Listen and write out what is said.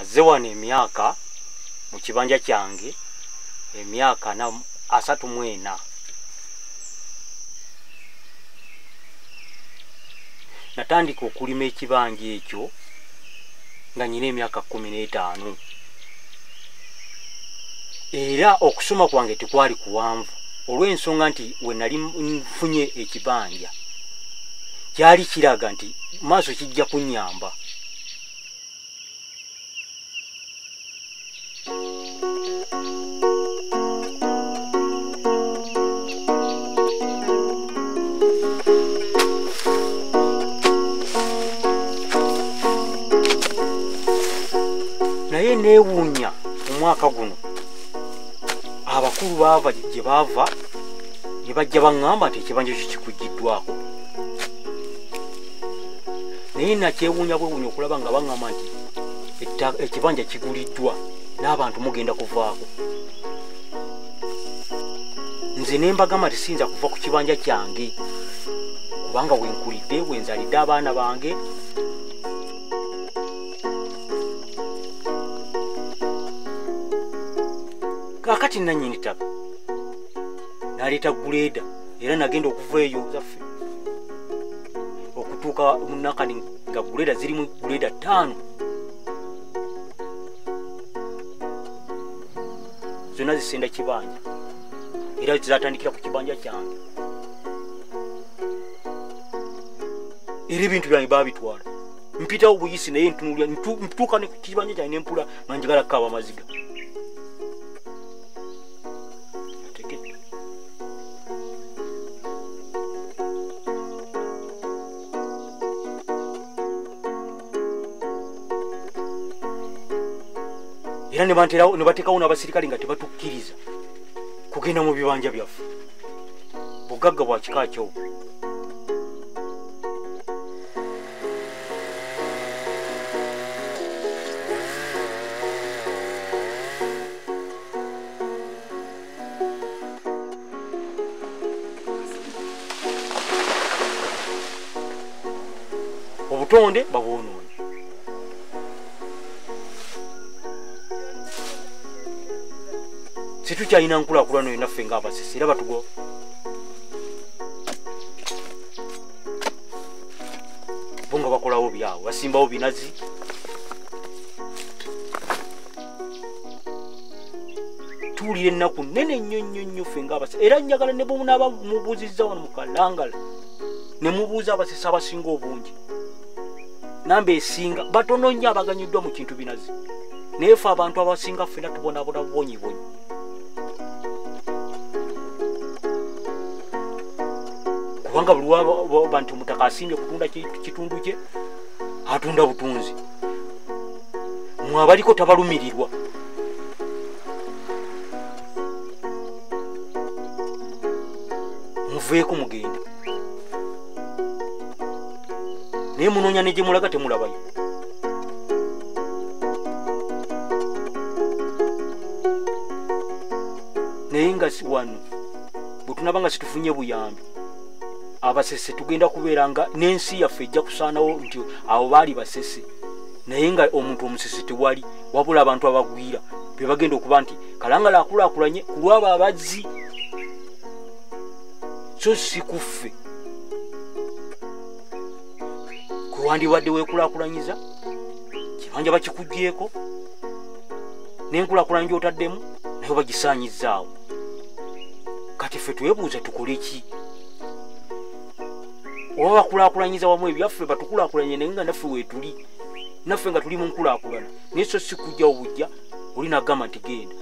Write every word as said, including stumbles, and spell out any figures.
mazewa ni miaka mukibanja kyange emyaka na asatu mwena natandika okulima ekibanja ekyo nga nyina emyaka kumi n'etaano era okusoma kwange tekwali kuwanvu olw'ensonga nti we nali nfunye ekibanja kyali kiraga nti maaso kijja kunnyamba. Naye neewuunya omwaka guno abakulu baava gye baava ne bajja baŋŋamba nti ekibanja kyo kikugiddwako. Naye nakyewuunya bwewuunya okulaba nga baŋŋamba nti ekibanja kiguliddwa n'abantu mugenda kuvaako. Nze ne mbagamba tisinza kuva ku kibanja kyange kubanga wenkulidde wenzalidde abaana bange. Kakati nannyini ttaka naleeta guleeda era nagenda okuva eyo zaffe okutuuka munakani nga guleeda zirimu guleeda ttaano zonna zisenda kibanja era zizatandikira ku kibanja kyange era ebintu byange baabitwala mpitawo buyisi naye ntunulya ntuuka ne ku kibanja kyange nempula manjagala kkaaba amaziga. Era ne banterawo ne bateekawo n'abasirikale nga tebatukkiriza kugenda mu bibanja byaffe. Bugagga bwa kika ky'obwo. Obutonde babwonoonye. Situkyalina nkulaakulana yonnaffe ng'abasisi era batugwa. Bo nga bakolawo byabwe basimbawo binazi. Tuwulira ennaku nnene nnyo nnyo nnyo ffe ng'abasisi era njagala ne bwemunaaba mubuuzizza wano mu kalangala ne mubuuza abasisi abasinga obungi. Namba esinga batono nnyo abaganyuddwa mu kintu binazi. Naye ffe abantu abasinga ffena tubonaabona bubonyibonyi. Kubanga buluwa bantu mutaka asinge kutunda kitundu kye atunda butunzi mwabaliko tabalumirirwa. Muveeko mugenda naye munoonya ne gye mulaga temulabayo. Naye nga wano bwe tunabanga situfunye buyambi abasese tugenda kuberanga n'ensi yaffe ejja kusaanawo nti abo baali basese naye nga omuntu omusese tewali wabula abantu abagwira be bagenda okuba nti Kalangala akulaakulanye ku lw'abo abazzi so si kuffe kwe wandibadde weekulaakulanyiza kibanja bakikugyeko n'enkulaakulanya gy'otaddemu naye bagisaanyizzaawo. Kati ffe twebuuza tukole ki? Oba kulaakulanyiza wamu ebyaffe batukulaakulanye naye nga naffe wetuli naffe nga tuli mu nkulaakulana naye so si kujja obujja oli nagamba nti genda